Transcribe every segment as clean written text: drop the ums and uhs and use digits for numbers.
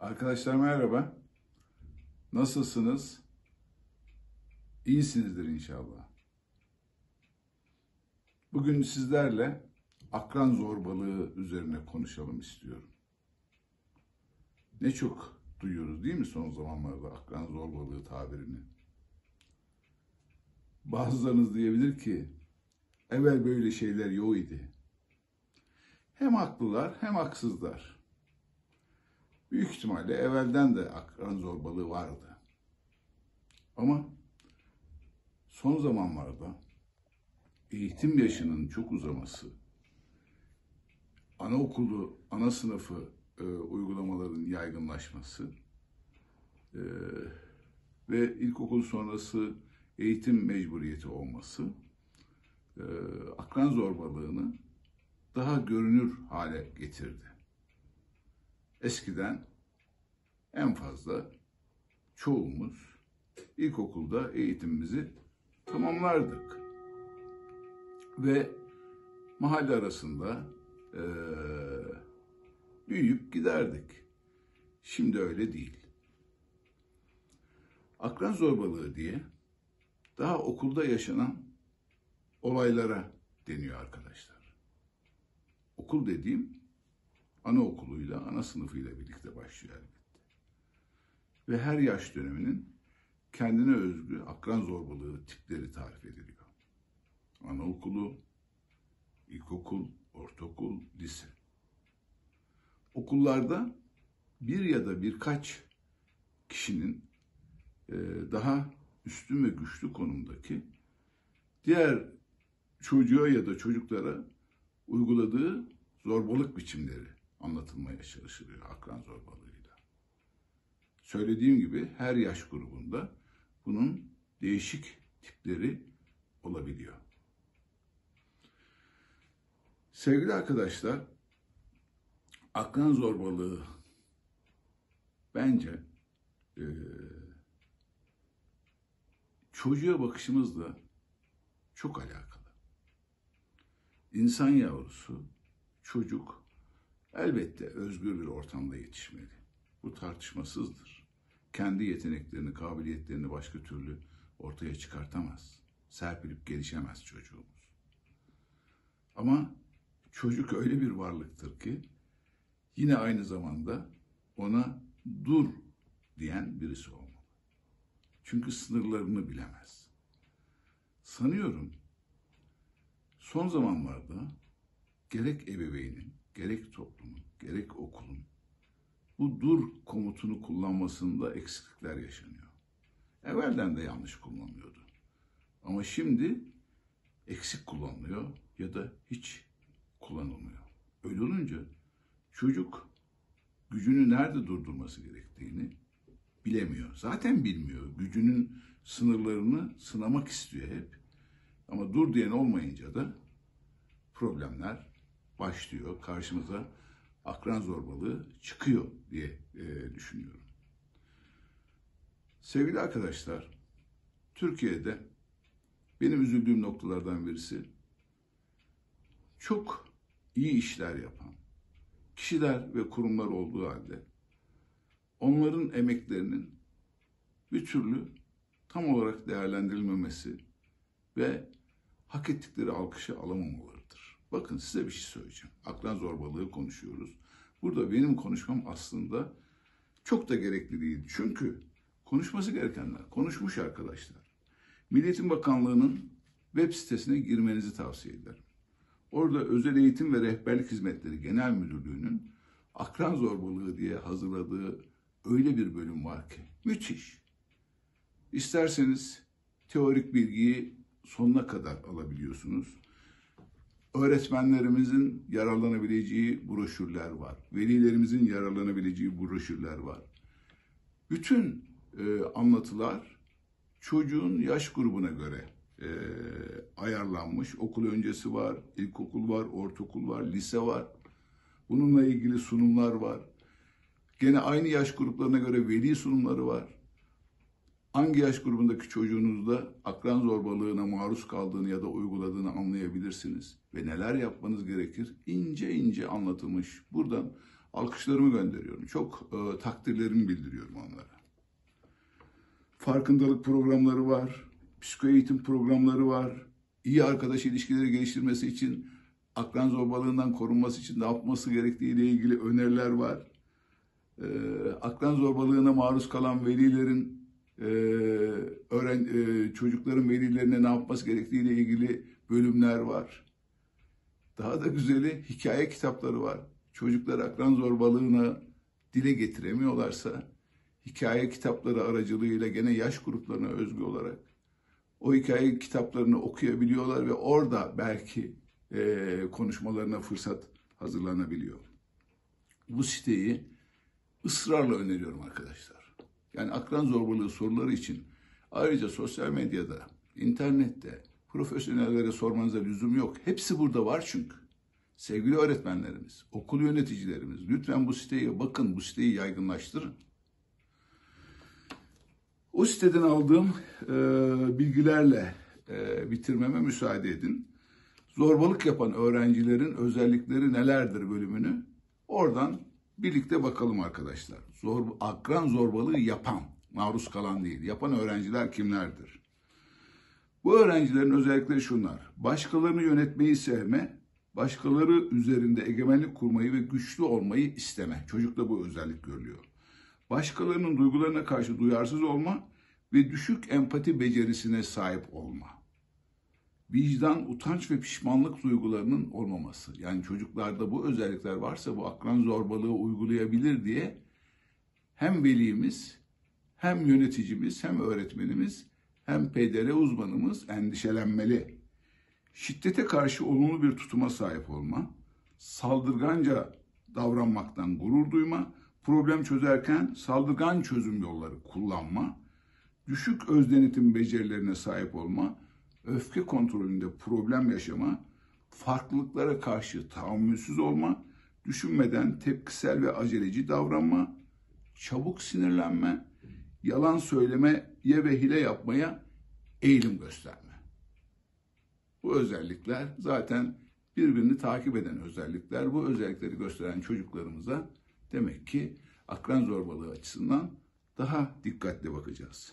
Arkadaşlar merhaba. Nasılsınız? İyisinizdir inşallah. Bugün sizlerle akran zorbalığı üzerine konuşalım istiyorum. Ne çok duyuyoruz değil mi son zamanlarda akran zorbalığı tabirini? Bazılarınız diyebilir ki evvel böyle şeyler yok idi. Hem haklılar hem haksızlar. Büyük ihtimalle evvelden de akran zorbalığı vardı. Ama son zamanlarda eğitim yaşının çok uzaması, anaokulu, ana sınıfı uygulamaların yaygınlaşması ve ilkokul sonrası eğitim mecburiyeti olması akran zorbalığını daha görünür hale getirdi. Eskiden en fazla çoğumuz ilkokulda eğitimimizi tamamlardık. Ve mahalle arasında büyüyüp giderdik. Şimdi öyle değil. Akran zorbalığı diye daha okulda yaşanan olaylara deniyor arkadaşlar. Okul dediğim anaokuluyla, ana sınıfıyla birlikte başlıyor elbette. Ve her yaş döneminin kendine özgü akran zorbalığı tipleri tarif ediliyor. Anaokulu, ilkokul, ortaokul, lise. Okullarda bir ya da birkaç kişinin daha üstün ve güçlü konumdaki diğer çocuğa ya da çocuklara uyguladığı zorbalık biçimleri anlatılmaya çalışılıyor akran zorbalığıyla. Söylediğim gibi her yaş grubunda bunun değişik tipleri olabiliyor. Sevgili arkadaşlar, akran zorbalığı bence çocuğa bakışımızla çok alakalı. İnsan yavrusu, çocuk elbette özgür bir ortamda yetişmeli. Bu tartışmasızdır. Kendi yeteneklerini, kabiliyetlerini başka türlü ortaya çıkartamaz. Serpilip gelişemez çocuğumuz. Ama çocuk öyle bir varlıktır ki yine aynı zamanda ona dur diyen birisi olmalı. Çünkü sınırlarını bilemez. Sanıyorum son zamanlarda gerek ebeveynin, gerek toplumun, gerek okulun bu dur komutunu kullanmasında eksiklikler yaşanıyor. Evvelden de yanlış kullanılıyordu. Ama şimdi eksik kullanılıyor ya da hiç kullanılmıyor. Öyle olunca çocuk gücünü nerede durdurması gerektiğini bilemiyor. Zaten bilmiyor. Gücünün sınırlarını sınamak istiyor hep. Ama dur diyen olmayınca da problemler başlıyor, karşımıza akran zorbalığı çıkıyor diye düşünüyorum. Sevgili arkadaşlar, Türkiye'de benim üzüldüğüm noktalardan birisi çok iyi işler yapan kişiler ve kurumlar olduğu halde onların emeklerinin bir türlü tam olarak değerlendirilmemesi ve hak ettikleri alkışı alamamalarıdır. Bakın size bir şey söyleyeceğim. Akran zorbalığı konuşuyoruz. Burada benim konuşmam aslında çok da gerekli değil. Çünkü konuşması gerekenler konuşmuş arkadaşlar. Milli Eğitim Bakanlığı'nın web sitesine girmenizi tavsiye ederim. Orada Özel Eğitim ve Rehberlik Hizmetleri Genel Müdürlüğü'nün akran zorbalığı diye hazırladığı öyle bir bölüm var ki müthiş. İsterseniz teorik bilgiyi sonuna kadar alabiliyorsunuz. Öğretmenlerimizin yararlanabileceği broşürler var. Velilerimizin yararlanabileceği broşürler var. Bütün anlatılar çocuğun yaş grubuna göre ayarlanmış. Okul öncesi var, ilkokul var, ortaokul var, lise var. Bununla ilgili sunumlar var. Gene aynı yaş gruplarına göre veli sunumları var. Hangi yaş grubundaki çocuğunuzda akran zorbalığına maruz kaldığını ya da uyguladığını anlayabilirsiniz ve neler yapmanız gerekir ince ince anlatılmış. Buradan alkışlarımı gönderiyorum. Çok takdirlerimi bildiriyorum onlara. Farkındalık programları var, psikoeğitim programları var. İyi arkadaş ilişkileri geliştirmesi için, akran zorbalığından korunması için ne yapması gerektiğiyle ilgili öneriler var. Akran zorbalığına maruz kalan velilerin, çocukların velilerine ne yapması gerektiğiyle ilgili bölümler var. Daha da güzeli hikaye kitapları var. Çocuklar akran zorbalığını dile getiremiyorlarsa hikaye kitapları aracılığıyla gene yaş gruplarına özgü olarak o hikaye kitaplarını okuyabiliyorlar ve orada belki konuşmalarına fırsat hazırlanabiliyor. Bu siteyi ısrarla öneriyorum arkadaşlar. Yani akran zorbalığı soruları için ayrıca sosyal medyada, internette profesyonellere sormanıza lüzum yok. Hepsi burada var çünkü. Sevgili öğretmenlerimiz, okul yöneticilerimiz, lütfen bu siteye bakın, bu siteyi yaygınlaştırın. O siteden aldığım bilgilerle bitirmeme müsaade edin. Zorbalık yapan öğrencilerin özellikleri nelerdir bölümünü oradan birlikte bakalım arkadaşlar. Akran zorbalığı yapan, maruz kalan değil, yapan öğrenciler kimlerdir? Bu öğrencilerin özellikleri şunlar: başkalarını yönetmeyi sevme, başkaları üzerinde egemenlik kurmayı ve güçlü olmayı isteme. Çocukta bu özellik görülüyor. Başkalarının duygularına karşı duyarsız olma ve düşük empati becerisine sahip olma. Vicdan, utanç ve pişmanlık duygularının olmaması. Yani çocuklarda bu özellikler varsa bu akran zorbalığı uygulayabilir diye hem velimiz, hem yöneticimiz, hem öğretmenimiz, hem PDR uzmanımız endişelenmeli. Şiddete karşı olumlu bir tutuma sahip olma, saldırganca davranmaktan gurur duyma, problem çözerken saldırgan çözüm yolları kullanma, düşük özdenetim becerilerine sahip olma, öfke kontrolünde problem yaşama, farklılıklara karşı tahammülsüz olma, düşünmeden tepkisel ve aceleci davranma, çabuk sinirlenme, yalan söylemeye ve hile yapmaya eğilim gösterme. Bu özellikler zaten birbirini takip eden özellikler. Bu özellikleri gösteren çocuklarımıza demek ki akran zorbalığı açısından daha dikkatli bakacağız.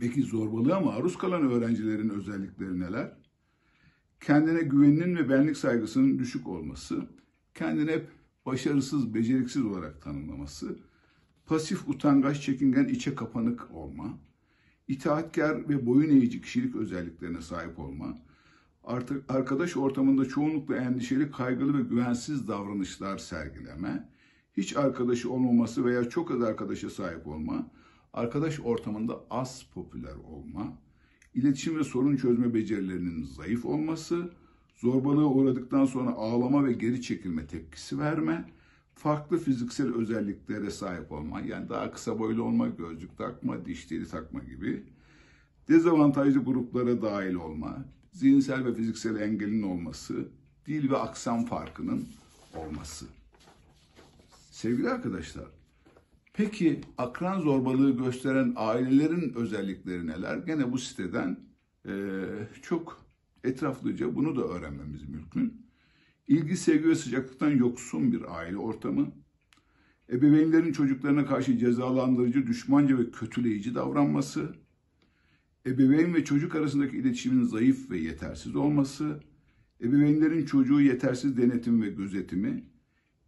Peki zorbalığa maruz kalan öğrencilerin özellikleri neler? Kendine güveninin ve benlik saygısının düşük olması, kendini hep başarısız, beceriksiz olarak tanımlaması, pasif, utangaç, çekingen, içe kapanık olma, itaatkar ve boyun eğici kişilik özelliklerine sahip olma, arkadaş ortamında çoğunlukla endişeli, kaygılı ve güvensiz davranışlar sergileme, hiç arkadaşı olmaması veya çok az arkadaşa sahip olma, arkadaş ortamında az popüler olma, iletişim ve sorun çözme becerilerinin zayıf olması, zorbalığa uğradıktan sonra ağlama ve geri çekilme tepkisi verme, farklı fiziksel özelliklere sahip olma, yani daha kısa boylu olma, gözlük takma, diş teli takma gibi, dezavantajlı gruplara dahil olma, zihinsel ve fiziksel engelin olması, dil ve aksan farkının olması. Sevgili arkadaşlar, peki akran zorbalığı gösteren ailelerin özellikleri neler? Gene bu siteden çok etraflıca bunu da öğrenmemiz mümkün. İlgi, sevgi ve sıcaklıktan yoksun bir aile ortamı, ebeveynlerin çocuklarına karşı cezalandırıcı, düşmanca ve kötüleyici davranması, ebeveyn ve çocuk arasındaki iletişimin zayıf ve yetersiz olması, ebeveynlerin çocuğu yetersiz denetim ve gözetimi,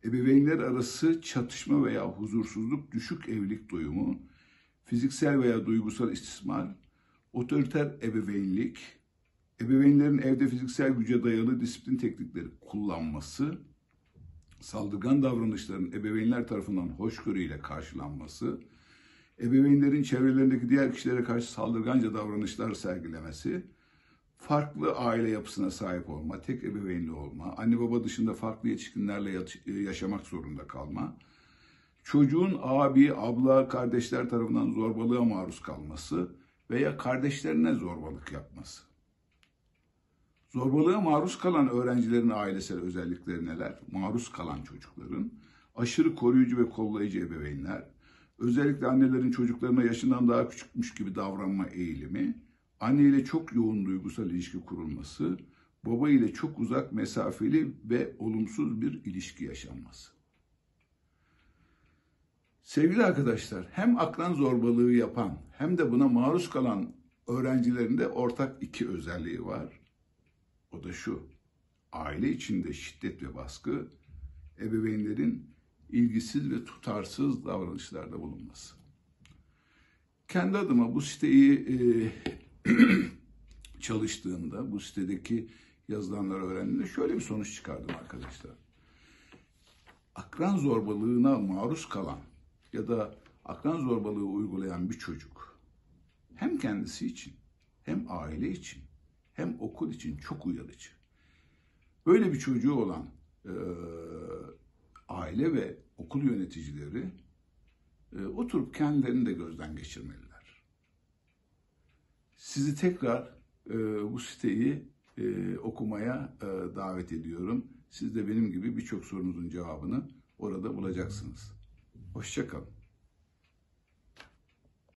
ebeveynler arası çatışma veya huzursuzluk, düşük evlilik doyumu, fiziksel veya duygusal istismar, otoriter ebeveynlik, ebeveynlerin evde fiziksel güce dayalı disiplin teknikleri kullanması, saldırgan davranışların ebeveynler tarafından hoşgörüyle karşılanması, ebeveynlerin çevrelerindeki diğer kişilere karşı saldırganca davranışlar sergilemesi, farklı aile yapısına sahip olma, tek ebeveynli olma, anne baba dışında farklı yetişkinlerle yaşamak zorunda kalma, çocuğun abi, abla, kardeşler tarafından zorbalığa maruz kalması veya kardeşlerine zorbalık yapması. Zorbalığa maruz kalan öğrencilerin ailesel özellikleri neler? Maruz kalan çocukların, aşırı koruyucu ve kollayıcı ebeveynler, özellikle annelerin çocuklarına yaşından daha küçükmüş gibi davranma eğilimi, anne ile çok yoğun duygusal ilişki kurulması, baba ile çok uzak, mesafeli ve olumsuz bir ilişki yaşanması. Sevgili arkadaşlar, hem akran zorbalığı yapan hem de buna maruz kalan öğrencilerin de ortak iki özelliği var. O da şu: aile içinde şiddet ve baskı, ebeveynlerin ilgisiz ve tutarsız davranışlarda bulunması. Kendi adıma bu siteyi çalıştığımda, bu sitedeki yazılanları öğrendiğimde şöyle bir sonuç çıkardım arkadaşlar. Akran zorbalığına maruz kalan ya da akran zorbalığı uygulayan bir çocuk hem kendisi için, hem aile için, hem okul için çok uyarıcı. Böyle bir çocuğu olan aile ve okul yöneticileri oturup kendilerini de gözden geçirmeliler. Sizi tekrar bu siteyi okumaya davet ediyorum. Siz de benim gibi birçok sorunuzun cevabını orada bulacaksınız. Hoşça kalın.